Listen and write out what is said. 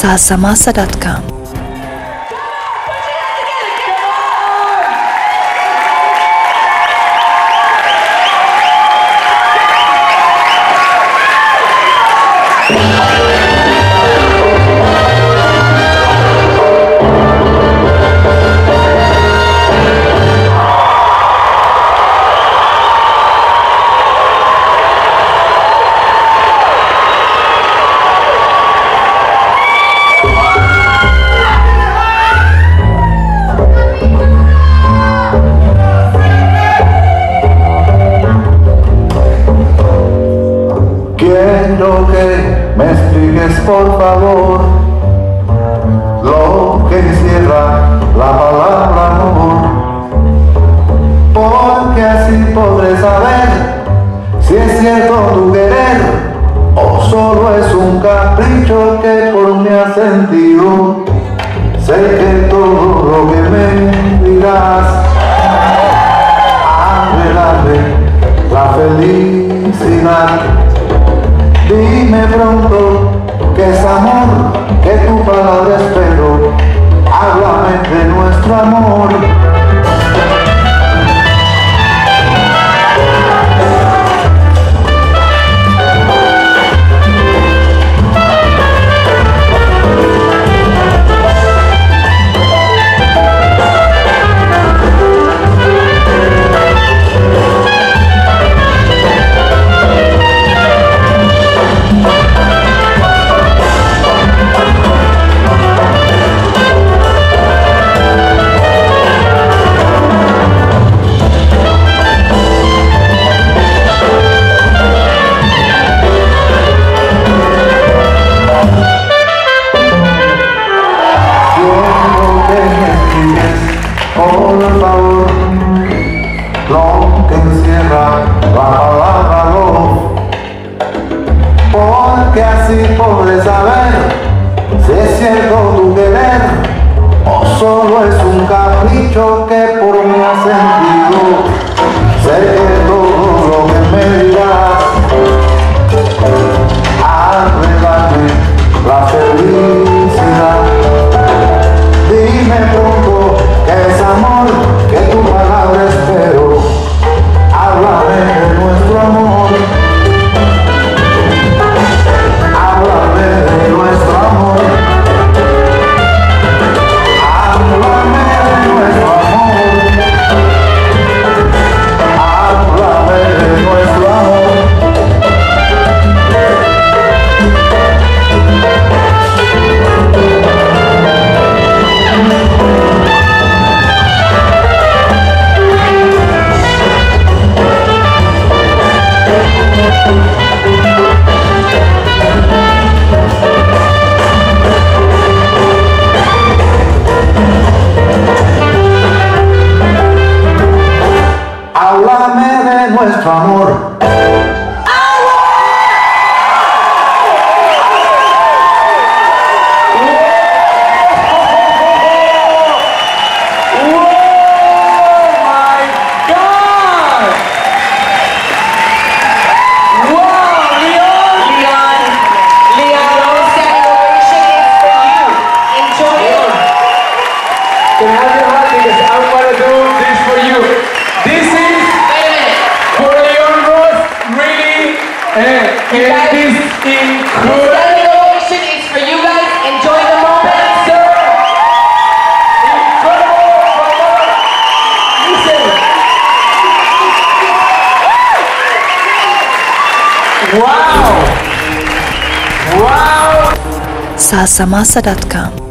salsamalsa.com. Quiero que me expliques por favor lo que encierra la palabra amor, porque así podré saber si es cierto tu querer o solo es un capricho que por mí has sentido. Sé que todo lo que me dirás anhelaré la felicidad. Dime pronto que es amor, que tu palabra espero, háblame de nuestro amor. Lo que encierra la palabra no, porque así podré saber si es cierto tu querer o solo es un capricho que por mí has sentido. Sé que todo lo que me dirás arreglarme la felicidad. Dime pronto que es amor, que tu palabra espero. Háblame de nuestro amor. And this incredible ovation is for you guys. Enjoy the moment, sir. Incredible moment. Listen. Wow. Wow. salsamalsa.com.